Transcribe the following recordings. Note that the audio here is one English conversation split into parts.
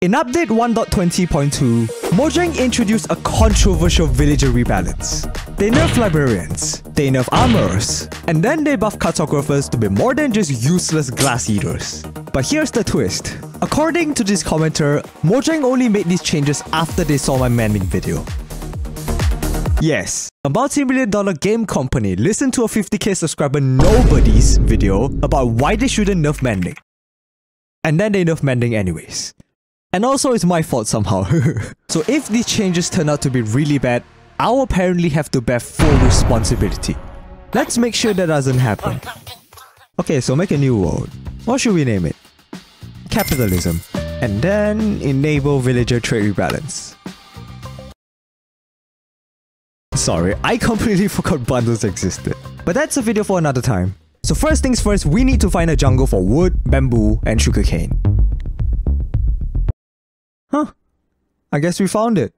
In update 1.20.2, Mojang introduced a controversial villager rebalance. They nerfed librarians, they nerfed armorers, and then they buffed cartographers to be more than just useless glass eaters. But here's the twist. According to this commenter, Mojang only made these changes after they saw my manning video. Yes, a multi-million-dollar game company listened to a 50k subscriber nobody's video about why they shouldn't nerf manning. And then they nerfed manning anyways. And also it's my fault somehow. So if these changes turn out to be really bad, I'll apparently have to bear full responsibility. Let's make sure that doesn't happen. Okay, so make a new world. What should we name it? Capitalism. And then enable villager trade rebalance. Sorry, I completely forgot bundles existed. But that's a video for another time. So first things first, we need to find a jungle for wood, bamboo, and sugarcane. Huh, I guess we found it.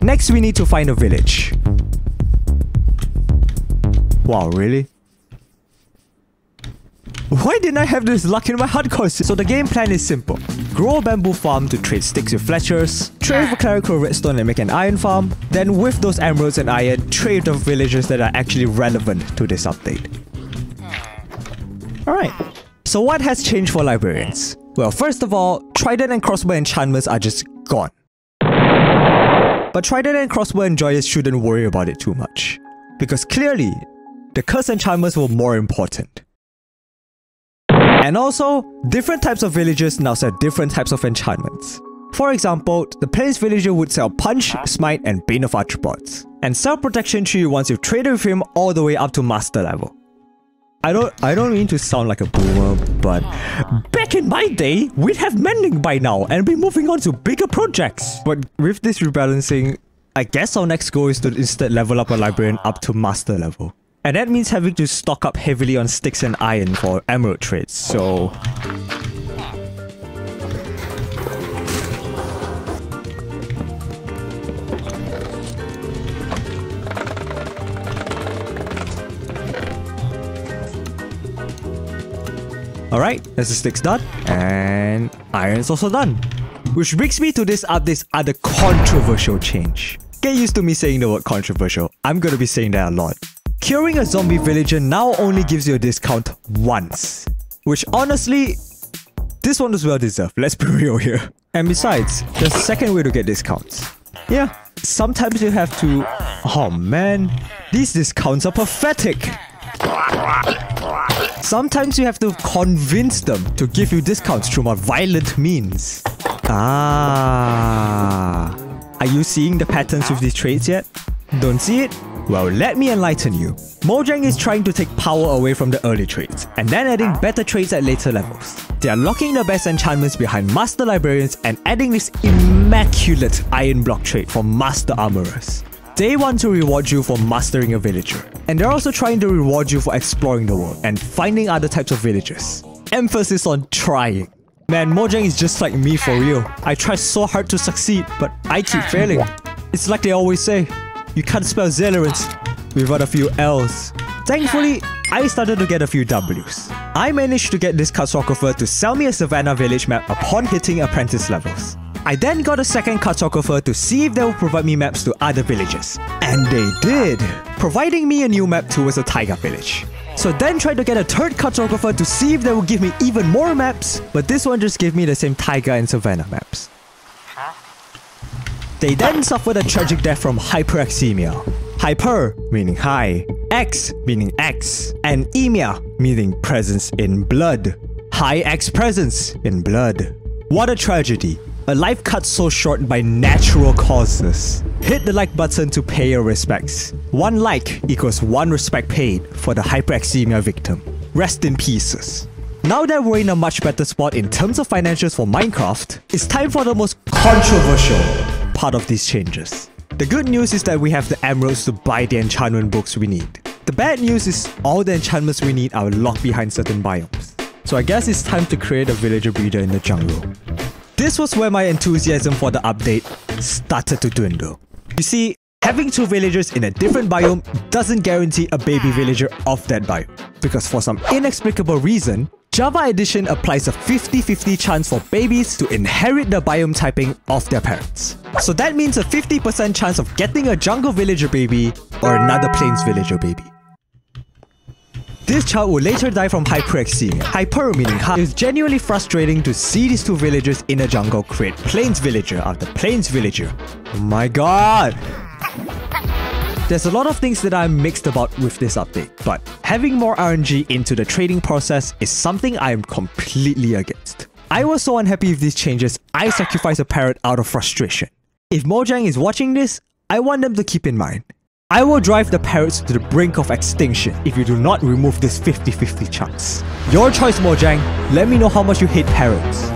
Next, we need to find a village. Wow, really? Why didn't I have this luck in my hardcore? So the game plan is simple. Grow a bamboo farm to trade sticks with Fletchers, trade for clerical redstone and make an iron farm, then with those emeralds and iron, trade the villagers that are actually relevant to this update. Alright, so what has changed for librarians? Well, first of all, trident and crossbow enchantments are just gone. But trident and crossbow enjoyers shouldn't worry about it too much, because clearly, the curse enchantments were more important. And also, different types of villagers now sell different types of enchantments. For example, the plains villager would sell Punch, Smite, and Bane of Archbots, and sell Protection Tree once you've traded with him all the way up to master level. I don't mean to sound like a boomer, but back in my day, we'd have mending by now and be moving on to bigger projects. But with this rebalancing, I guess our next goal is to instead level up a librarian up to master level. And that means having to stock up heavily on sticks and iron for emerald trades, so... Alright, that's the sticks done, and iron's also done. Which brings me to this update's other controversial change. Get used to me saying the word controversial, I'm gonna be saying that a lot. Curing a zombie villager now only gives you a discount once. Which honestly, this one was well deserved, let's be real here. And besides, there's a second way to get discounts. Yeah, sometimes you have to... Oh man, these discounts are pathetic! Sometimes you have to convince them to give you discounts through more violent means. Ah, are you seeing the patterns with these trades yet? Don't see it? Well, let me enlighten you. Mojang is trying to take power away from the early trades, and then adding better trades at later levels. They are locking the best enchantments behind master librarians and adding this immaculate iron block trade for master armorers. They want to reward you for mastering a villager, and they're also trying to reward you for exploring the world and finding other types of villagers. Emphasis on trying. Man, Mojang is just like me for real. I try so hard to succeed, but I keep failing. It's like they always say, you can't spell Zellerance without a few L's. Thankfully, I started to get a few W's. I managed to get this cartographer to sell me a Savannah village map upon hitting apprentice levels. I then got a second cartographer to see if they would provide me maps to other villages. And they did, providing me a new map towards a tiger village. So then tried to get a third cartographer to see if they would give me even more maps, but this one just gave me the same tiger and savannah maps. They then suffered a tragic death from hyperexemia. Hyper meaning high, X meaning X, and emia meaning presence in blood. High X presence in blood. What a tragedy. A life cut so short by natural causes. Hit the like button to pay your respects. One like equals one respect paid for the hyperexemia victim. Rest in pieces. Now that we're in a much better spot in terms of financials for Minecraft, it's time for the most controversial part of these changes. The good news is that we have the emeralds to buy the enchantment books we need. The bad news is all the enchantments we need are locked behind certain biomes. So I guess it's time to create a villager breeder in the jungle. This was where my enthusiasm for the update started to dwindle. You see, having two villagers in a different biome doesn't guarantee a baby villager of that biome, because for some inexplicable reason, Java Edition applies a 50-50 chance for babies to inherit the biome typing of their parents. So that means a 50% chance of getting a jungle villager baby or another plains villager baby. This child will later die from hyperexemia. Hyper meaning high. It was genuinely frustrating to see these two villagers in a jungle create plains villager after plains villager. Oh my god! There's a lot of things that I'm mixed about with this update, but having more RNG into the trading process is something I am completely against. I was so unhappy with these changes, I sacrificed a parrot out of frustration. If Mojang is watching this, I want them to keep in mind. I will drive the parrots to the brink of extinction if you do not remove this 50-50 chance. Your choice, Mojang. Let me know how much you hate parrots.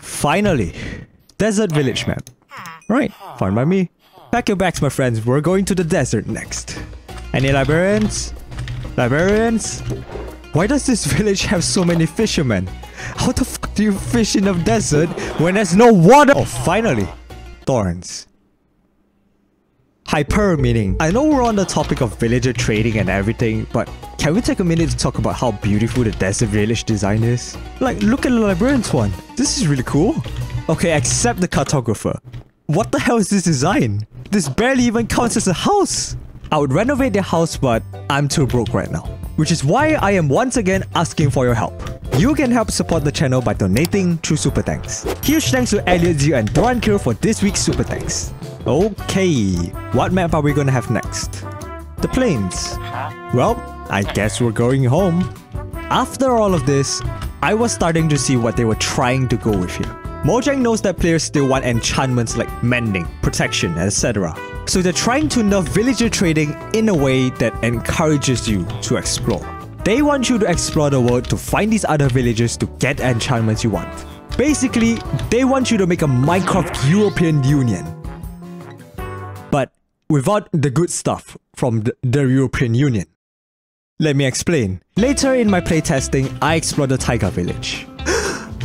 Finally, desert village map. Right, fine by me. Pack your bags, my friends. We're going to the desert next. Any librarians? Librarians? Why does this village have so many fishermen? How the fuck do you fish in a desert when there's no water? Oh, finally! Thorns. Hyper meaning. I know we're on the topic of villager trading and everything, but can we take a minute to talk about how beautiful the desert village design is? Like, look at the librarian's one. This is really cool. Okay, except the cartographer. What the hell is this design? This barely even counts as a house! I would renovate their house, but I'm too broke right now. Which is why I am once again asking for your help. You can help support the channel by donating through Super Thanks. Huge thanks to ElliotZeal and DorAntCr for this week's Super Thanks. Okay, what map are we gonna have next? The plains. Well, I guess we're going home. After all of this, I was starting to see what they were trying to go with here. Mojang knows that players still want enchantments like mending, protection, etc. So they're trying to nerf villager trading in a way that encourages you to explore. They want you to explore the world to find these other villagers to get enchantments you want. Basically, they want you to make a Minecraft European Union. But without the good stuff from the European Union. Let me explain. Later in my playtesting, I explored the tiger village.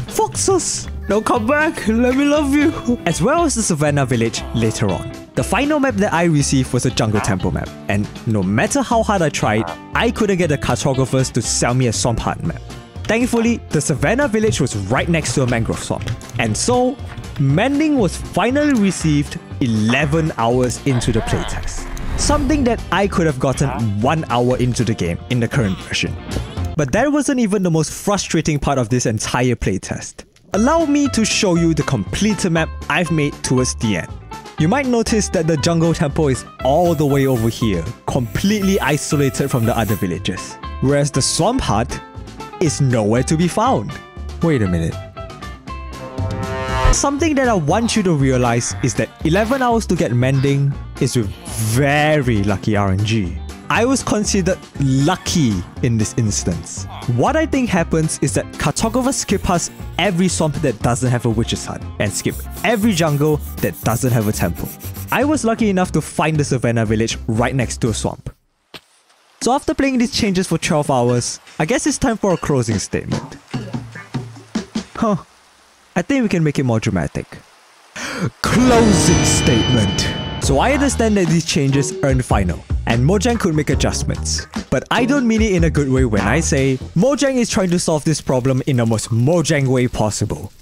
Foxes! Don't come back! Let me love you! As well as the savannah village later on. The final map that I received was a jungle temple map, and no matter how hard I tried, I couldn't get the cartographers to sell me a swamp heart map. Thankfully, the savannah village was right next to a mangrove swamp, and so mending was finally received 11 hours into the playtest. Something that I could have gotten 1 hour into the game in the current version. But that wasn't even the most frustrating part of this entire playtest. Allow me to show you the completed map I've made towards the end. You might notice that the jungle temple is all the way over here, completely isolated from the other villages. Whereas the swamp hut is nowhere to be found. Wait a minute. Something that I want you to realize is that 11 hours to get mending is with very lucky RNG. I was considered lucky in this instance. What I think happens is that cartographers skip past every swamp that doesn't have a witch's hut and skip every jungle that doesn't have a temple. I was lucky enough to find the savannah village right next to a swamp. So after playing these changes for 12 hours, I guess it's time for a closing statement. Huh, I think we can make it more dramatic. Closing statement! So I understand that these changes aren't final, and Mojang could make adjustments. But I don't mean it in a good way when I say, Mojang is trying to solve this problem in the most Mojang way possible.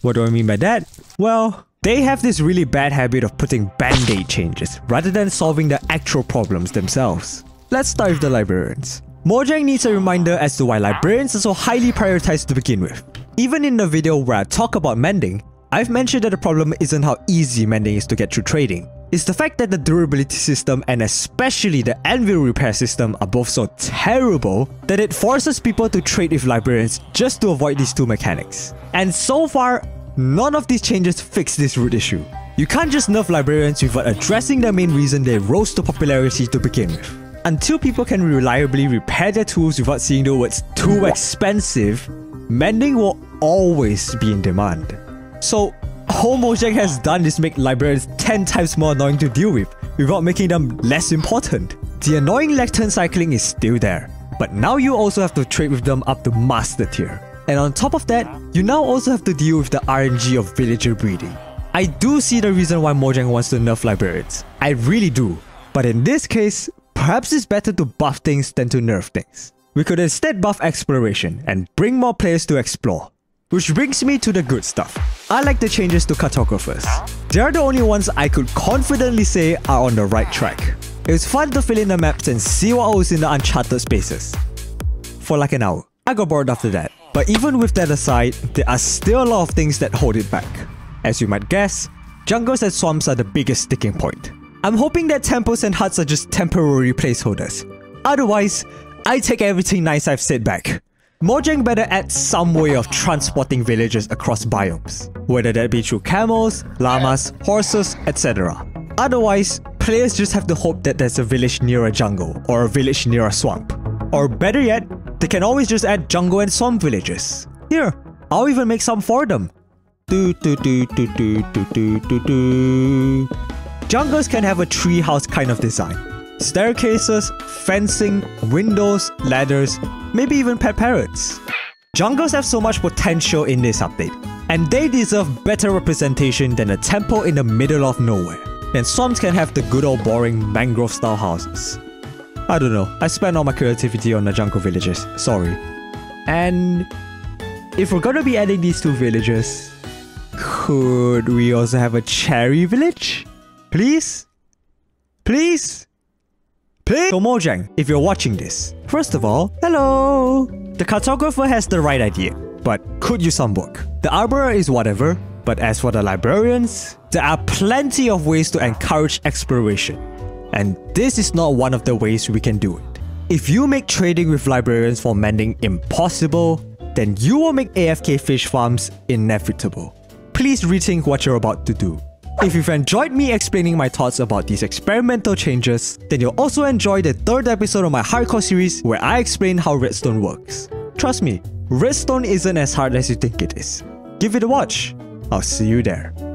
What do I mean by that? Well, they have this really bad habit of putting band-aid changes, rather than solving the actual problems themselves. Let's start with the librarians. Mojang needs a reminder as to why librarians are so highly prioritized to begin with. Even in the video where I talk about mending, I've mentioned that the problem isn't how easy mending is to get through trading. It's the fact that the durability system and especially the anvil repair system are both so terrible that it forces people to trade with librarians just to avoid these two mechanics. And so far, none of these changes fix this root issue. You can't just nerf librarians without addressing the main reason they rose to popularity to begin with. Until people can reliably repair their tools without seeing the words too expensive, mending will always be in demand. So, all Mojang has done is make librarians 10 times more annoying to deal with, without making them less important. The annoying lectern cycling is still there, but now you also have to trade with them up to master tier. And on top of that, you now also have to deal with the RNG of villager breeding. I do see the reason why Mojang wants to nerf librarians, I really do. But in this case, Perhaps it's better to buff things than to nerf things. We could instead buff exploration and bring more players to explore. Which brings me to the good stuff. I like the changes to cartographers. They are the only ones I could confidently say are on the right track. It's fun to fill in the maps and see what was in the uncharted spaces. For like an hour. I got bored after that. But even with that aside, there are still a lot of things that hold it back. As you might guess, jungles and swamps are the biggest sticking point. I'm hoping that temples and huts are just temporary placeholders. Otherwise, I take everything nice I've said back. Mojang better add some way of transporting villagers across biomes, whether that be through camels, llamas, horses, etc. Otherwise, players just have to hope that there's a village near a jungle or a village near a swamp. Or better yet, they can always just add jungle and swamp villages. Here, I'll even make some for them. Jungles can have a treehouse kind of design. Staircases, fencing, windows, ladders, maybe even pet parrots. Jungles have so much potential in this update, and they deserve better representation than a temple in the middle of nowhere. Then swamps can have the good old boring mangrove style houses. I don't know, I spent all my creativity on the jungle villages, sorry. And if we're gonna be adding these two villages, could we also have a cherry village? Please? Please? Please? So Mojang, if you're watching this, first of all, hello! The cartographer has the right idea, but could use some work. The arborer is whatever, but as for the librarians, there are plenty of ways to encourage exploration. And this is not one of the ways we can do it. If you make trading with librarians for mending impossible, then you will make AFK fish farms inevitable. Please rethink what you're about to do. If you've enjoyed me explaining my thoughts about these experimental changes, then you'll also enjoy the third episode of my hardcore series where I explain how redstone works. Trust me, redstone isn't as hard as you think it is. Give it a watch. I'll see you there.